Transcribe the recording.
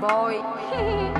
boy.